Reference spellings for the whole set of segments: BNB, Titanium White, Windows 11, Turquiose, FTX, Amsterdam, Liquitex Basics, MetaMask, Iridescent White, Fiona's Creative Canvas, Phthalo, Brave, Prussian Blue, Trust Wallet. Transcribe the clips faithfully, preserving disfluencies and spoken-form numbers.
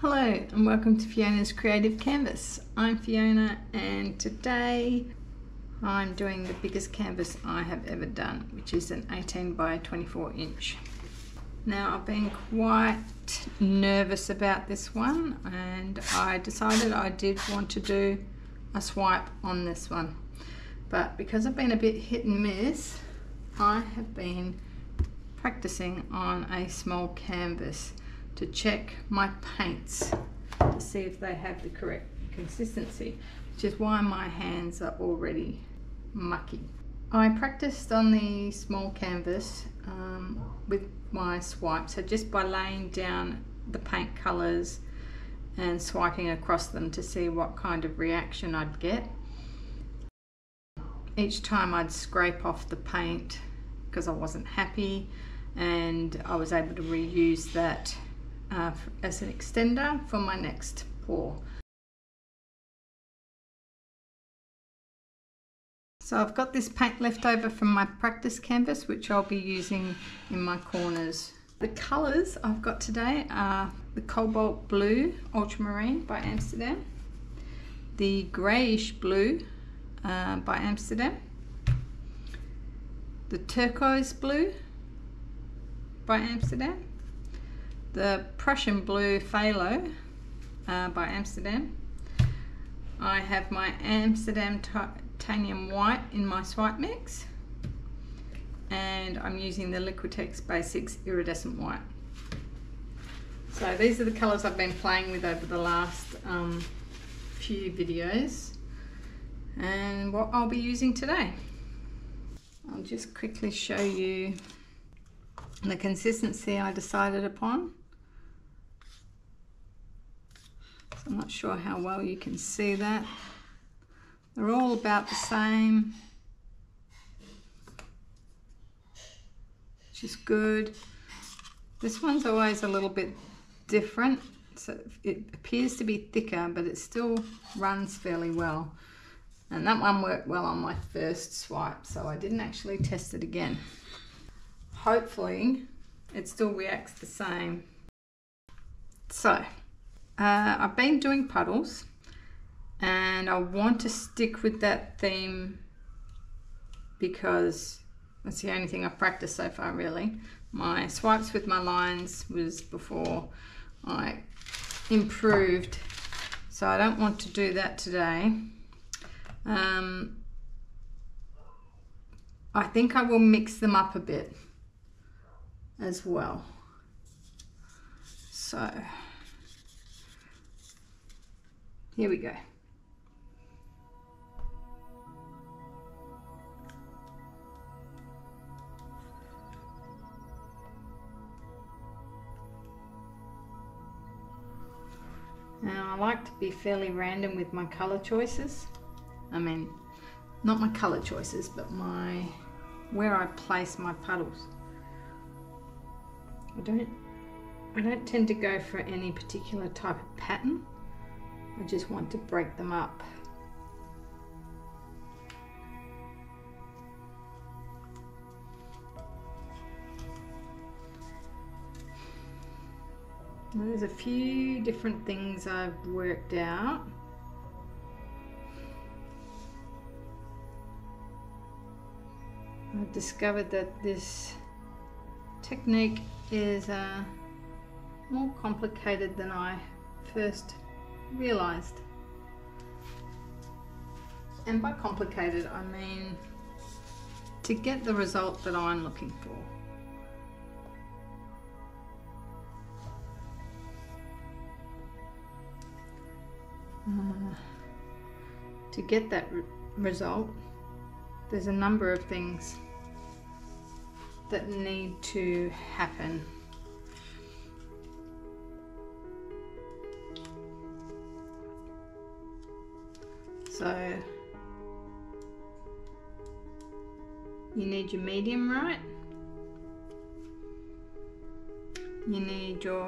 Hello and welcome to Fiona's Creative Canvas. I'm Fiona and today I'm doing the biggest canvas I have ever done, which is an eighteen by twenty-four inch. Now I've been quite nervous about this one and I decided I did want to do a swipe on this one. But because I've been a bit hit and miss, I have been practicing on a small canvas to check my paints to see if they have the correct consistency, which is why my hands are already mucky. I practiced on the small canvas um, with my swipe, so just by laying down the paint colours and swiping across them to see what kind of reaction I'd get. Each time I'd scrape off the paint because I wasn't happy, and I was able to reuse that Uh, as an extender for my next pour. So I've got this paint left over from my practice canvas, which I'll be using in my corners. The colours I've got today are the cobalt blue ultramarine by Amsterdam, the greyish blue uh, by Amsterdam, the turquoise blue by Amsterdam, the Prussian blue Phthalo uh, by Amsterdam. I have my Amsterdam titanium white in my swipe mix, and I'm using the Liquitex Basics Iridescent White. So these are the colours I've been playing with over the last um, few videos and what I'll be using today. I'll just quickly show you the consistency I decided upon. I'm not sure how well you can see that. They're all about the same, which is good. This one's always a little bit different, so it appears to be thicker, but it still runs fairly well. And that one worked well on my first swipe, so I didn't actually test it again. Hopefully it still reacts the same. So Uh, I've been doing puddles and I want to stick with that theme because that's the only thing I've practiced so far, really. My swipes with my lines was before I improved, so I don't want to do that today. Um, I think I will mix them up a bit as well. So here we go. Now, I like to be fairly random with my colour choices. I mean, not my colour choices, but my where I place my puddles. I don't, I don't tend to go for any particular type of pattern. I just want to break them up. There's a few different things I've worked out. I've discovered that this technique is uh, more complicated than I first realized. And by complicated, I mean to get the result that I'm looking for. Uh, to get that re result, there's a number of things that need to happen. So you need your medium right, you need your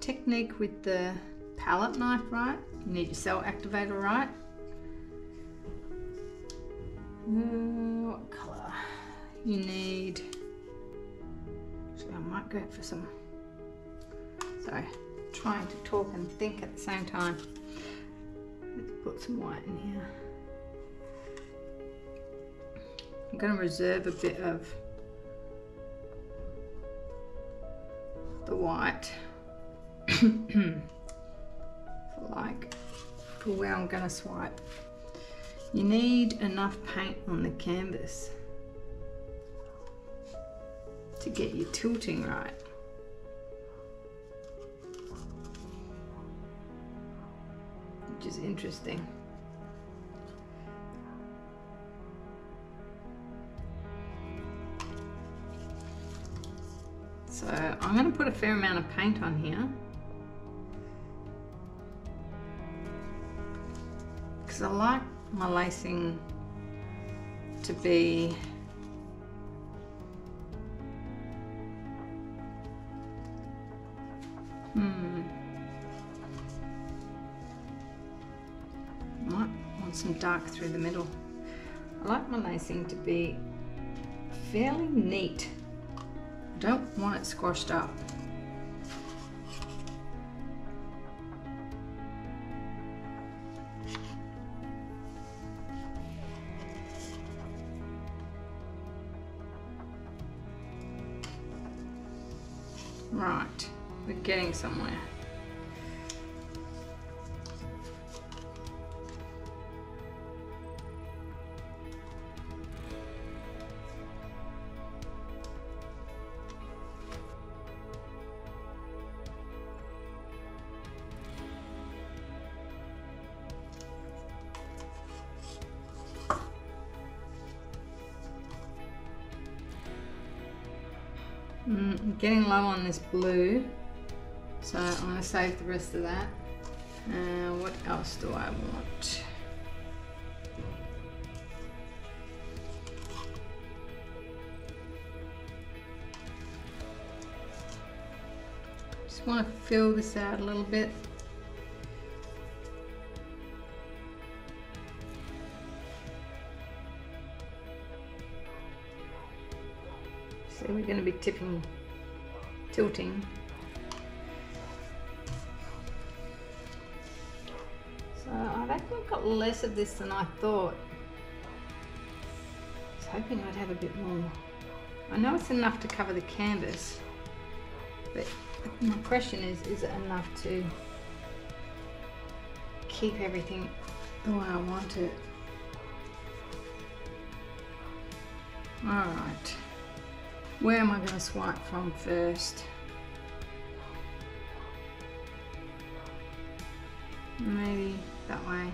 technique with the palette knife right, you need your cell activator right. Ooh, what colour? You need, actually I might go for some, sorry, trying to talk and think at the same time. Let's put some white in here. I'm going to reserve a bit of the white for like for where I'm going to swipe. You need enough paint on the canvas to get your tilting right. Which is interesting. So I'm going to put a fair amount of paint on here. Because I like my lacing to be Hmm. might want some dark through the middle. I like my lacing to be fairly neat. I don't want it squashed up. Right. We're getting somewhere. Mm, I'm getting low on this blue. So I'm going to save the rest of that. Uh, what else do I want? Just want to fill this out a little bit. So we're going to be tipping, tilting. Less of this than I thought. I was hoping I'd have a bit more. I know it's enough to cover the canvas, but my question is, is it enough to keep everything the way I want it? All right, where am I going to swipe from first? Maybe that way.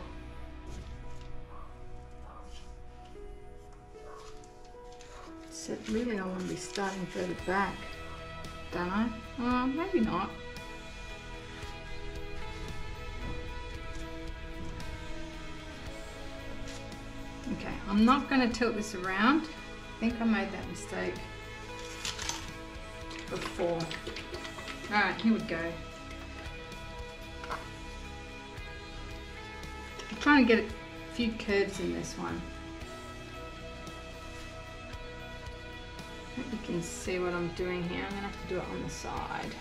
So really I want to be starting further back, don't I? Well, maybe not. Okay, I'm not going to tilt this around. I think I made that mistake before. Alright, here we go. I'm trying to get a few curves in this one. You can see what I'm doing here. I'm gonna have to do it on the side.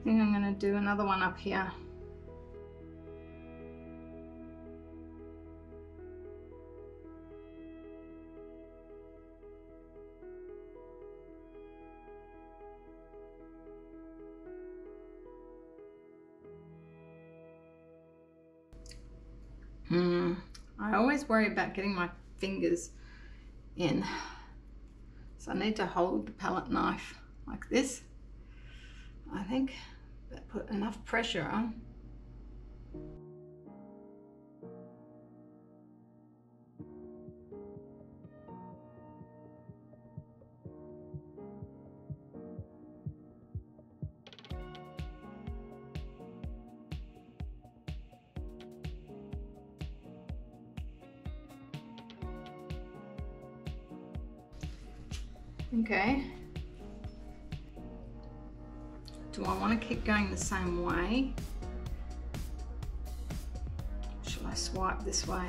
I think I'm going to do another one up here. Hmm. I always worry about getting my fingers in. So I need to hold the palette knife like this. I think that put enough pressure on. Okay. Do I want to keep going the same way? Shall I swipe this way?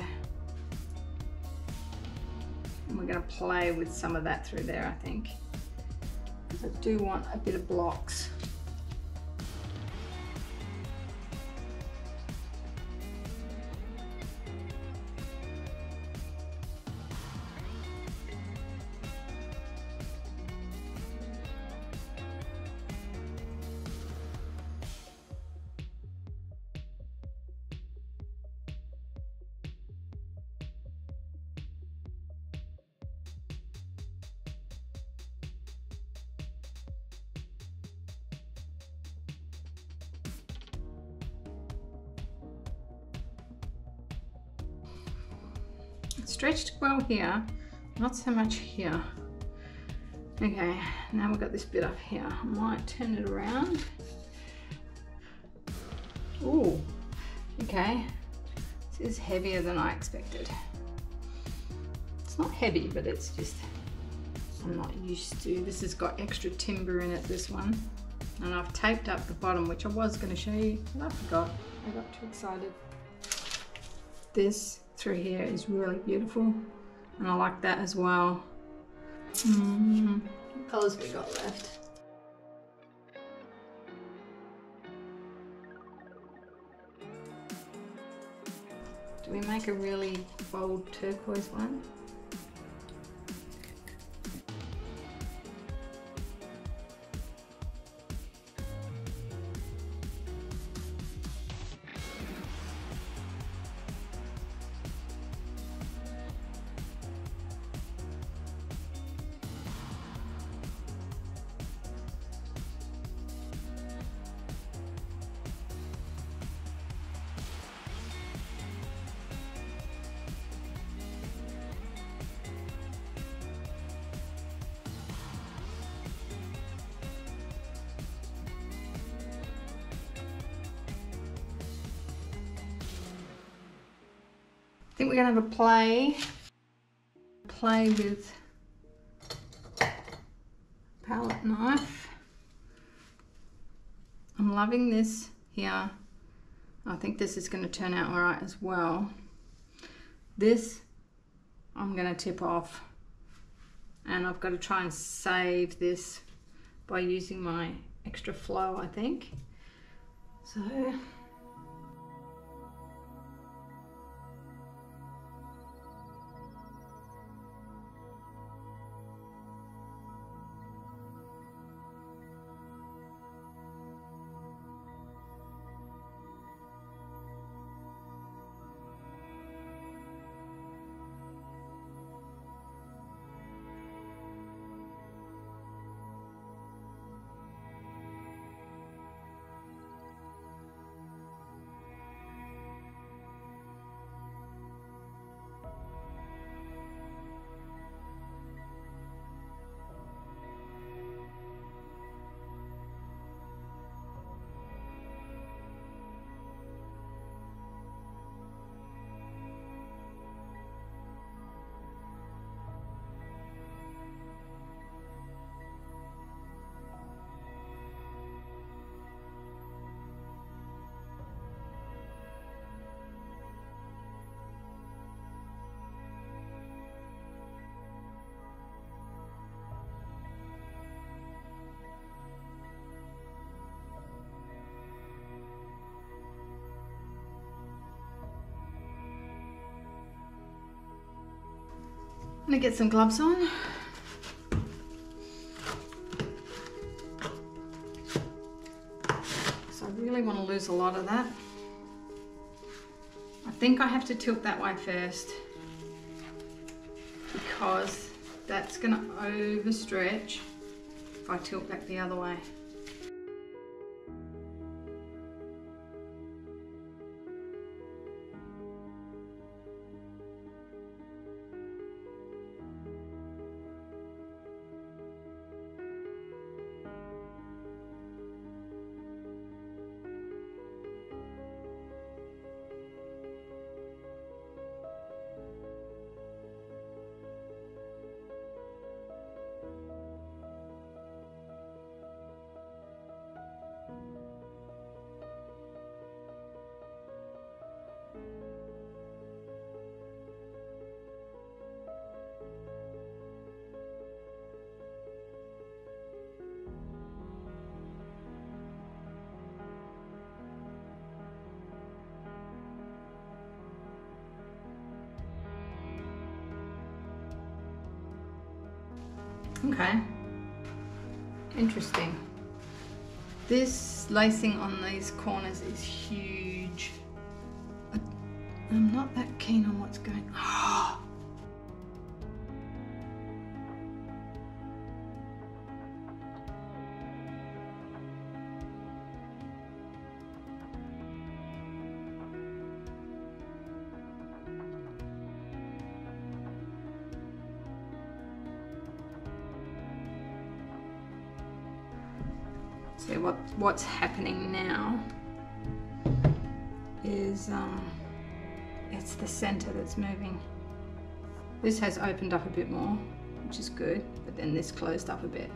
And we're going to play with some of that through there, I think. Because I do want a bit of blocks. Stretched well here, not so much here. Okay, now we've got this bit up here. I might turn it around. Ooh, okay. This is heavier than I expected. It's not heavy, but it's just, I'm not used to. This has got extra timber in it, this one. And I've taped up the bottom, which I was going to show you, but I forgot. I got too excited. This through here is really beautiful, and I like that as well. Mm-hmm. What colours we got left? Do we make a really bold turquoise one? I think we're going to have a play, play with palette knife. I'm loving this here. I think this is going to turn out all right as well. This I'm going to tip off, and I've got to try and save this by using my extra flow, I think. So. I'm gonna get some gloves on. So I really want to lose a lot of that. I think I have to tilt that way first, because that's gonna overstretch if I tilt back the other way. Okay. Interesting. This slicing on these corners is huge. I'm not that keen on what's going on. So what, what's happening now is um, it's the center that's moving. This has opened up a bit more, which is good, but then this closed up a bit.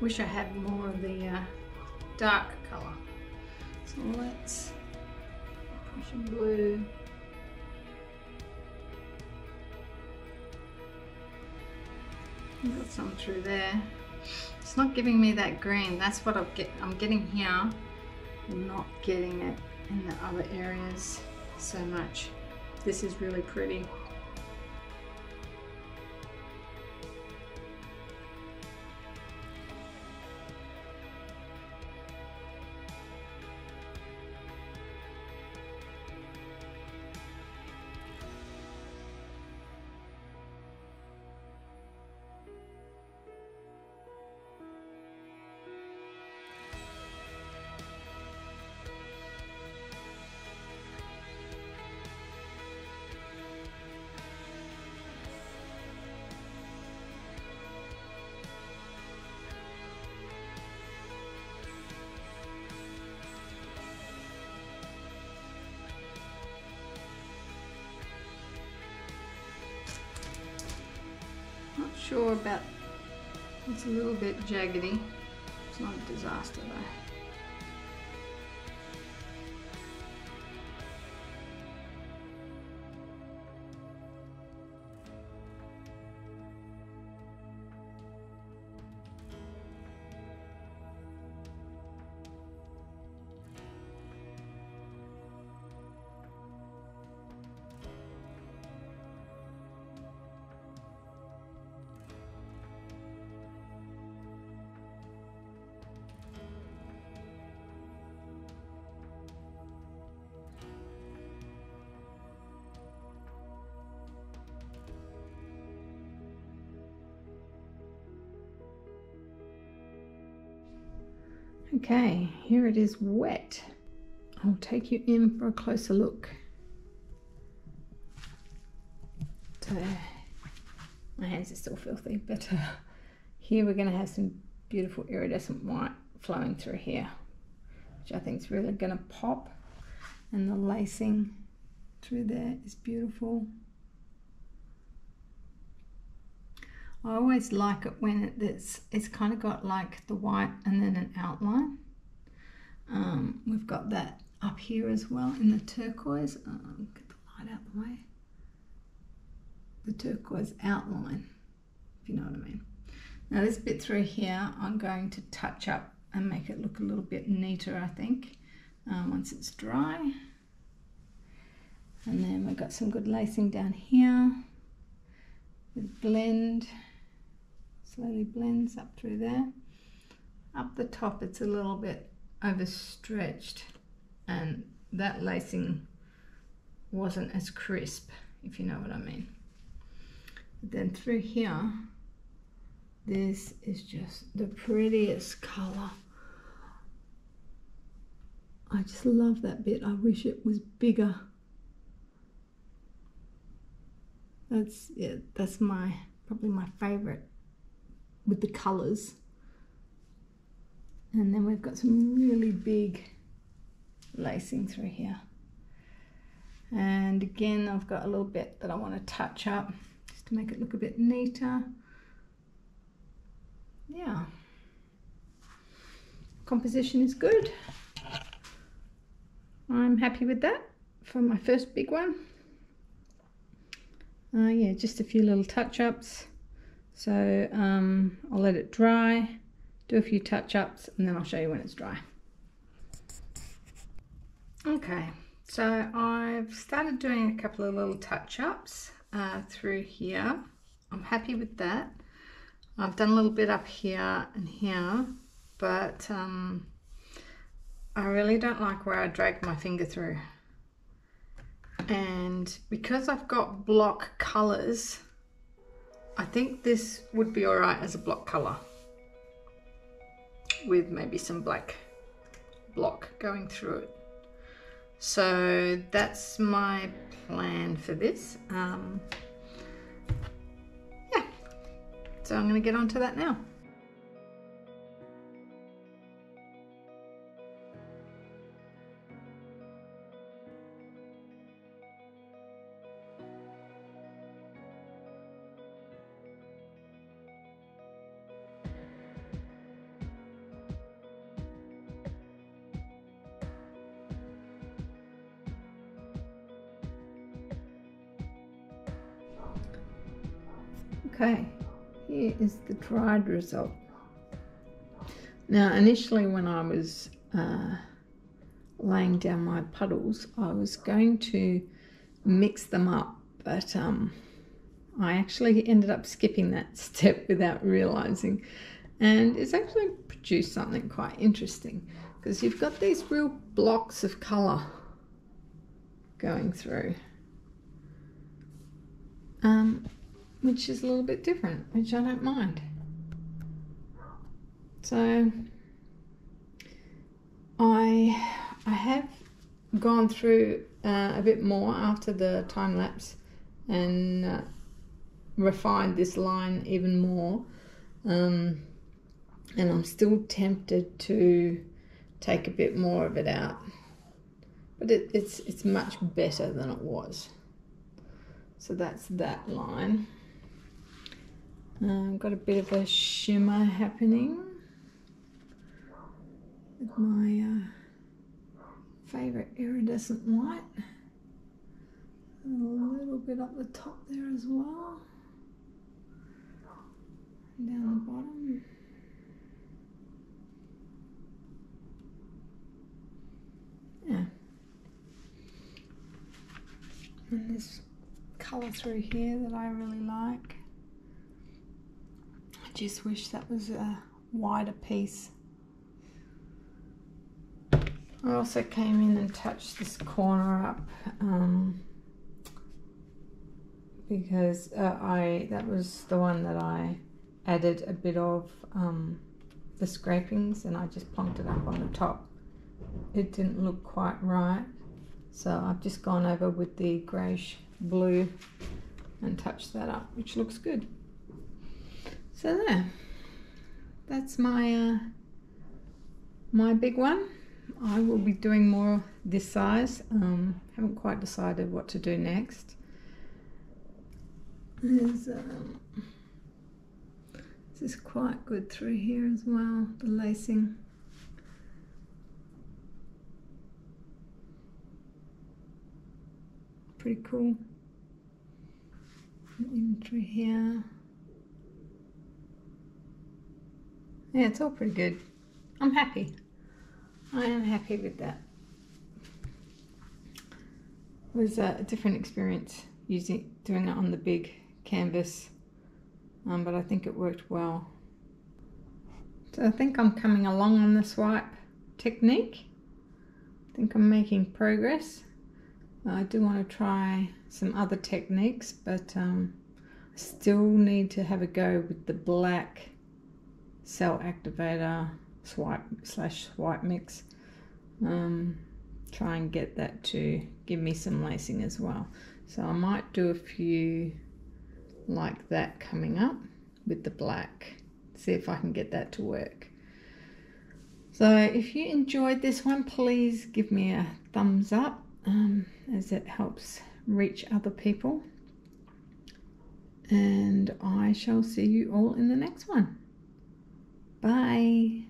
Wish I had more of the uh, dark color. So let's put some blue. I've got some through there. It's not giving me that green. That's what I've get, I'm getting here. I'm not getting it in the other areas so much. This is really pretty. Sure about it's a little bit jaggedy. It's not a disaster though. Okay, here it is wet. I'll take you in for a closer look. So, my hands are still filthy, but uh, here we're going to have some beautiful iridescent white flowing through here, which I think is really going to pop. And the lacing through there is beautiful. I always like it when it's, it's kind of got like the white and then an outline. Um, we've got that up here as well in the turquoise. Oh, get the light out the way. The turquoise outline, if you know what I mean. Now this bit through here, I'm going to touch up and make it look a little bit neater, I think, um, once it's dry. And then we've got some good lacing down here. With blend. Slowly blends up through there. Up the top it's a little bit overstretched and that lacing wasn't as crisp, if you know what I mean. But then through here, this is just the prettiest color. I just love that bit. I wish it was bigger. That's, yeah, that's my, probably my favorite with the colors. And then we've got some really big lacing through here. And again, I've got a little bit that I want to touch up just to make it look a bit neater. Yeah. Composition is good. I'm happy with that for my first big one. Uh, yeah, just a few little touch-ups. So um, I'll let it dry, do a few touch-ups, and then I'll show you when it's dry. Okay, so I've started doing a couple of little touch-ups uh, through here. I'm happy with that. I've done a little bit up here and here, but um, I really don't like where I drag my finger through. And because I've got block colors, I think this would be all right as a block color with maybe some black block going through it. So that's my plan for this. Um, yeah, so I'm going to get onto that now. Okay, here is the dried result. Now initially when I was uh, laying down my puddles, I was going to mix them up, but um, I actually ended up skipping that step without realizing, and it's actually produced something quite interesting because you've got these real blocks of color going through. Um, which is a little bit different, which I don't mind. So I, I have gone through uh, a bit more after the time lapse and uh, refined this line even more. Um, and I'm still tempted to take a bit more of it out, but it, it's, it's much better than it was. So that's that line. I've got a bit of a shimmer happening with my uh, favourite iridescent white. A little bit up the top there as well. And down the bottom. Yeah. And this colour through here that I really like. Just wish that was a wider piece. I also came in and touched this corner up um, because uh, I that was the one that I added a bit of um, the scrapings, and I just plonked it up on the top. It didn't look quite right, so I've just gone over with the greyish blue and touched that up, which looks good. So there, that's my uh, my big one. I will be doing more this size. Um, haven't quite decided what to do next. There's, um, this is quite good through here as well, the lacing. Pretty cool. And even through here. Yeah, it's all pretty good. I'm happy. I am happy with that. It was a different experience using doing it on the big canvas, um, but I think it worked well. So I think I'm coming along on the swipe technique. I think I'm making progress. I do want to try some other techniques, but um, I still need to have a go with the black cell activator swipe slash swipe mix. um, try and get that to give me some lacing as well. So I might do a few like that coming up with the black, see if I can get that to work. So if you enjoyed this one, please give me a thumbs up, um, as it helps reach other people, and I shall see you all in the next one. Bye.